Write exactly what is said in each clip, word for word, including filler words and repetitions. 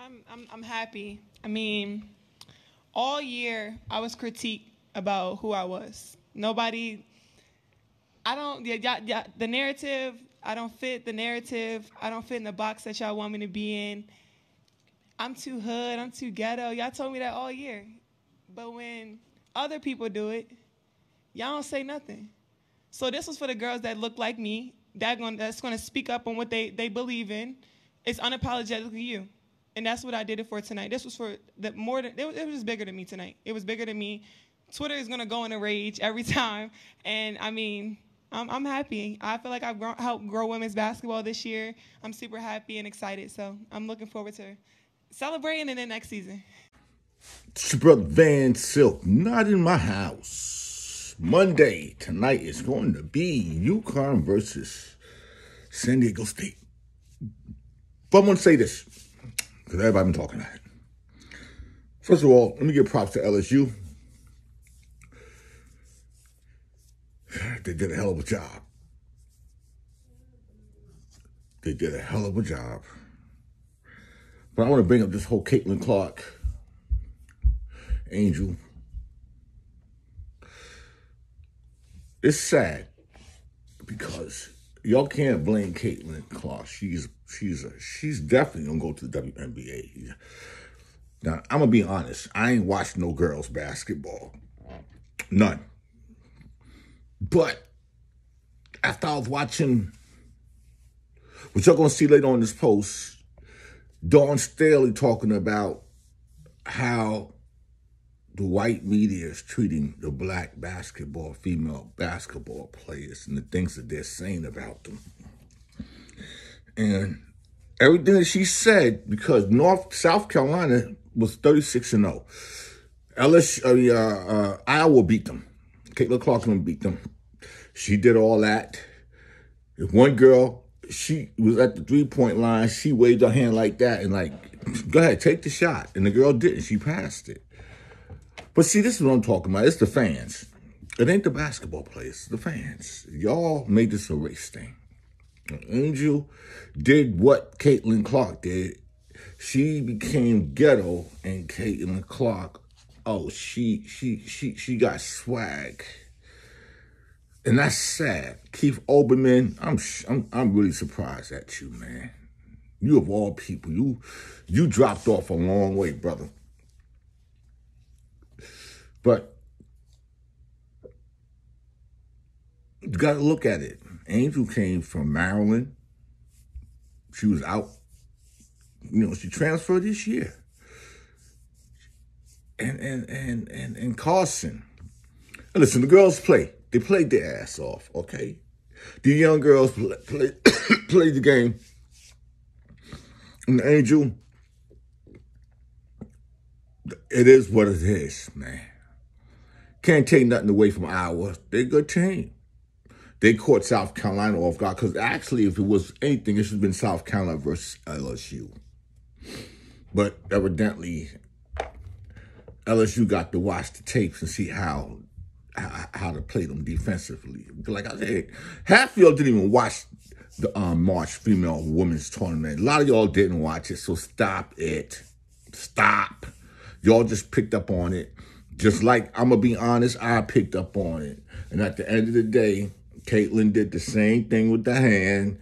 I'm, I'm, I'm happy. I mean, all year I was critiqued about who I was. Nobody, I don't, yeah, yeah, yeah, the narrative, I don't fit the narrative. I don't fit in the box that y'all want me to be in. I'm too hood, I'm too ghetto. Y'all told me that all year. But when other people do it, y'all don't say nothing. So this was for the girls that look like me, that gonna, that's going to speak up on what they, they believe in. It's unapologetically you. And that's what I did it for tonight. This was for the more than, it was, it was just bigger than me tonight. It was bigger than me. Twitter is going to go in a rage every time. And, I mean, I'm, I'm happy. I feel like I've grown, helped grow women's basketball this year. I'm super happy and excited. So I'm looking forward to celebrating and then next season. It's your brother Van Silk, not in my house. Monday tonight is going to be UConn versus San Diego State. But I'm going to say this, because everybody's been talking about it. First of all, let me give props to L S U. They did a hell of a job. They did a hell of a job. But I want to bring up this whole Caitlin Clark, Angel. It's sad because y'all can't blame Caitlin Clark. She's she's a, she's definitely gonna go to the W N B A. Now I'm gonna be honest. I ain't watched no girls basketball, none. But after I was watching, which y'all going to see later on this post, Dawn Staley talking about how the white media is treating the black basketball, female basketball players and the things that they're saying about them. And everything that she said, because North South Carolina was thirty-six and oh. L S U, uh, uh, Iowa beat them. Caitlin Clark's going to beat them. She did all that. One girl, she was at the three-point line. She waved her hand like that and like, go ahead, take the shot. And the girl didn't. She passed it. But see, this is what I'm talking about. It's the fans. It ain't the basketball players. The fans. Y'all made this a race thing. Angel did what Caitlin Clark did. She became ghetto and Caitlin Clark Oh, she she she she got swag, and that's sad. Keith Olbermann, I'm I'm I'm really surprised at you, man. You of all people, you you dropped off a long way, brother. But you got to look at it. Angel came from Maryland. She was out. You know, she transferred this year. And and and and and Carson. Now listen, the girls play. They played their ass off, okay? The young girls play, play, played the game. And Angel, it is what it is, man. Can't take nothing away from Iowa. They're a good team. They caught South Carolina off guard because actually, if it was anything, it should have been South Carolina versus L S U. But evidently, L S U got to watch the tapes and see how how, how to play them defensively. Like I said, half of y'all didn't even watch the um, March Female Women's Tournament. A lot of y'all didn't watch it, so stop it. Stop. Y'all just picked up on it. Just like, I'm going to be honest, I picked up on it. And at the end of the day, Caitlin did the same thing with the hand,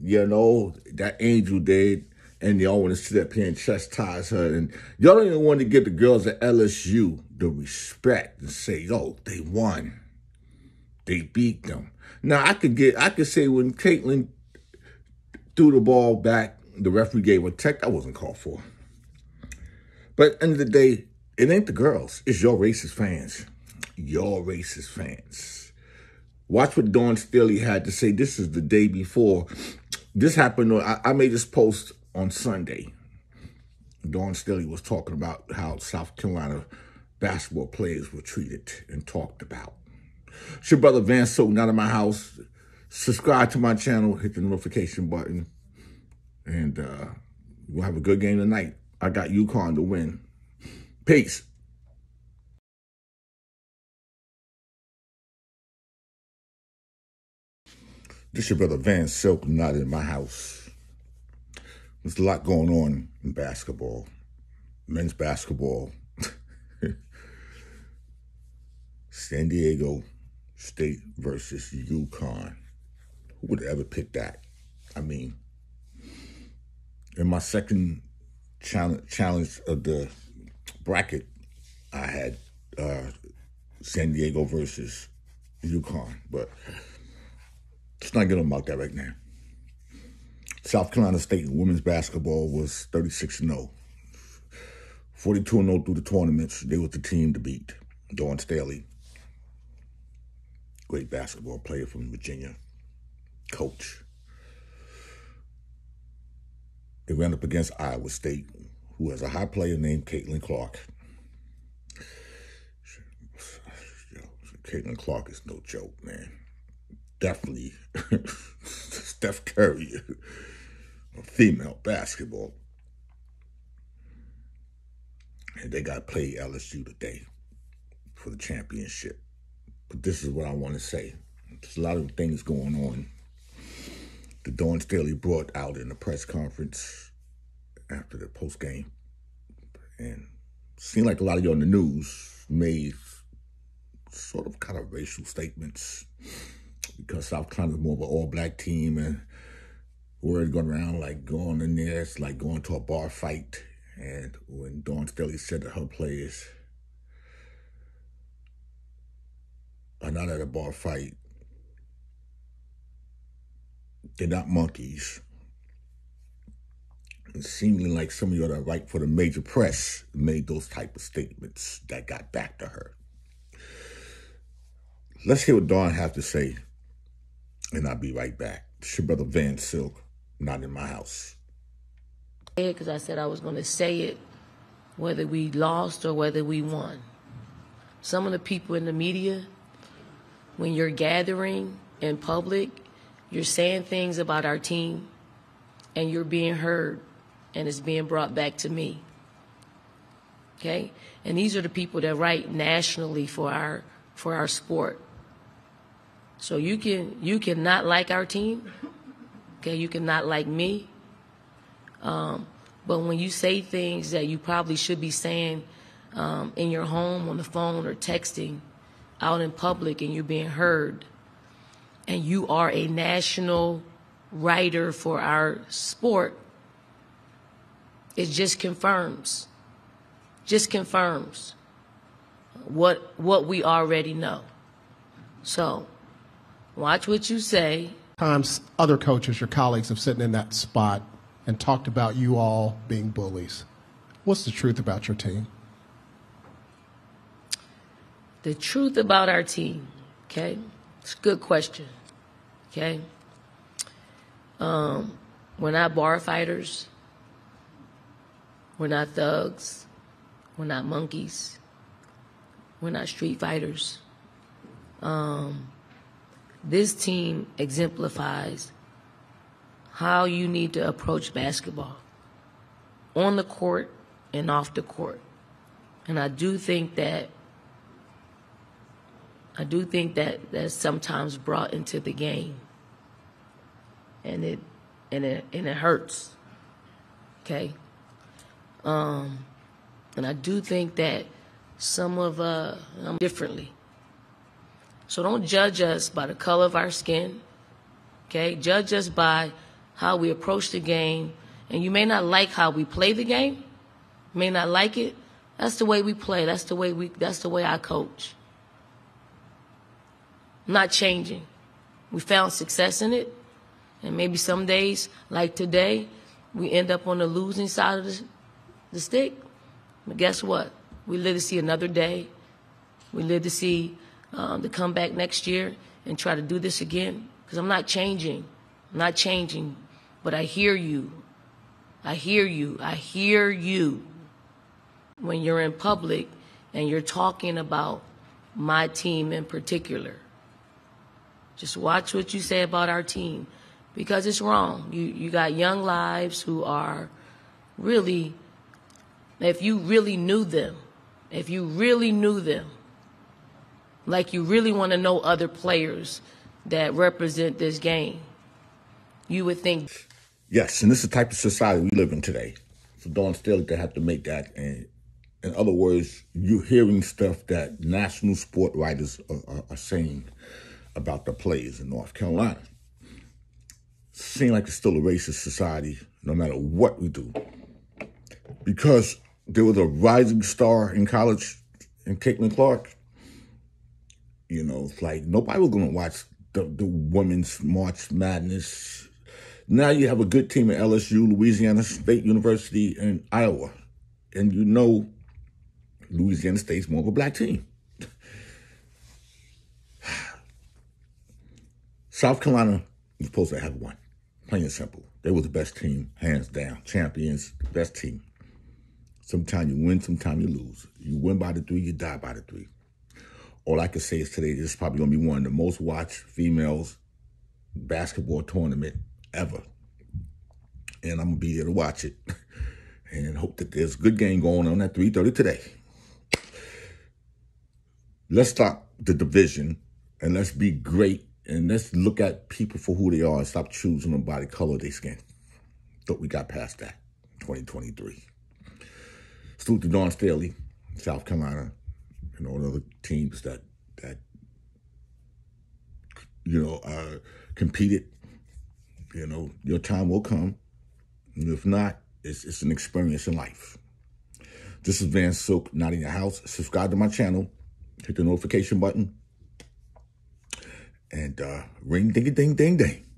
you know, that Angel did. And y'all want to sit up here and chastise her. And y'all don't even want to give the girls at L S U the respect and say, yo, they won. They beat them. Now, I could get, I could say when Caitlin threw the ball back, the referee gave a tech. That wasn't called for. But at the end of the day, it ain't the girls. It's your racist fans. Your racist fans. Watch what Dawn Staley had to say. This is the day before. This happened. On, I, I made this post on Sunday. Dawn Staley was talking about how South Carolina basketball players were treated and talked about. It's your brother Van Silk, not in my house. Subscribe to my channel, hit the notification button, and uh, we'll have a good game tonight. I got UConn to win. Peace. This your brother Van Silk, not in my house. There's a lot going on in basketball, men's basketball. San Diego State versus UConn. Who would ever pick that? I mean, in my second challenge, challenge of the bracket, I had uh, San Diego versus UConn, but it's not getting about that right now. South Carolina State women's basketball was thirty-six and oh. forty-two and oh through the tournaments. They was the team to beat. Dawn Staley, great basketball player from Virginia, coach. They ran up against Iowa State, who has a high player named Caitlin Clark. Caitlin Clark is no joke, man. Definitely Steph Curry of female basketball. And they got to play L S U today for the championship. But this is what I want to say. There's a lot of things going on. The Dawn Staley brought out in the press conference after the post game. And it seemed like a lot of you on the news made sort of kind of racial statements because South Carolina is more of an all-black team, and word going around like going in there, it's like going to a bar fight. And when Dawn Staley said that her players are not at a bar fight, they're not monkeys, it seemed like some of you that are right for the major press made those type of statements that got back to her. Let's hear what Dawn has to say, and I'll be right back. It's your brother Van Silk, not in my house. Because I said I was going to say it, whether we lost or whether we won. Some of the people in the media, when you're gathering in public, you're saying things about our team, and you're being heard, and it's being brought back to me. Okay? And these are the people that write nationally for our for our sport. So you can you cannot like our team, okay? You cannot like me, um, but when you say things that you probably should be saying um, in your home, on the phone, or texting, out in public, and you're being heard, and you are a national writer for our sport, it just confirms, just confirms what what we already know. So watch what you say. Times other coaches, your colleagues, have sitting in that spot and talked about you all being bullies. What's the truth about your team? The truth about our team, okay? It's a good question, okay? Um, we're not bar fighters. We're not thugs. We're not monkeys. We're not street fighters. Um... This team exemplifies how you need to approach basketball on the court and off the court. And I do think that I do think that that's sometimes brought into the game. And it and it and it hurts. Okay? Um and I do think that some of uh I'm differently. So don't judge us by the color of our skin, okay? Judge us by how we approach the game. And you may not like how we play the game, you may not like it. That's the way we play. That's the way we. That's the way I coach. I'm not changing. We found success in it, and maybe some days, like today, we end up on the losing side of the, the stick. But guess what? We live to see another day. We live to see. Um, to come back next year and try to do this again, because I'm not changing. I'm not changing, but I hear you. I hear you. I hear you. When you're in public and you're talking about my team in particular, just watch what you say about our team, because it's wrong. You, you got young lives who are really, if you really knew them, if you really knew them, like you really want to know other players that represent this game, you would think. Yes, and this is the type of society we live in today. So Dawn Staley to have to make that. And in other words, you're hearing stuff that national sport writers are, are, are saying about the players in North Carolina. Seems like it's still a racist society, no matter what we do. Because there was a rising star in college in Caitlin Clark. You know, it's like nobody was going to watch the, the Women's March Madness. Now you have a good team at L S U, Louisiana State University, and Iowa. And you know Louisiana State's more of a black team. South Carolina was supposed to have one, plain and simple. They were the best team, hands down. Champions, the best team. Sometimes you win, sometimes you lose. You win by the three, you die by the three. All I can say is today, this is probably going to be one of the most watched females basketball tournament ever. And I'm going to be there to watch it. And hope that there's a good game going on at three thirty today. Let's stop the division and let's be great and let's look at people for who they are and stop choosing them by the color of their skin. Thought we got past that. twenty twenty-three. Salute to Dawn Staley, South Carolina, and all the other teams that, that you know, uh, competed. You know, your time will come. And if not, It's, it's an experience in life. This is Van Silk, Not In Your House. Subscribe to my channel. Hit the notification button. And uh, ring, ding, ding, ding, ding.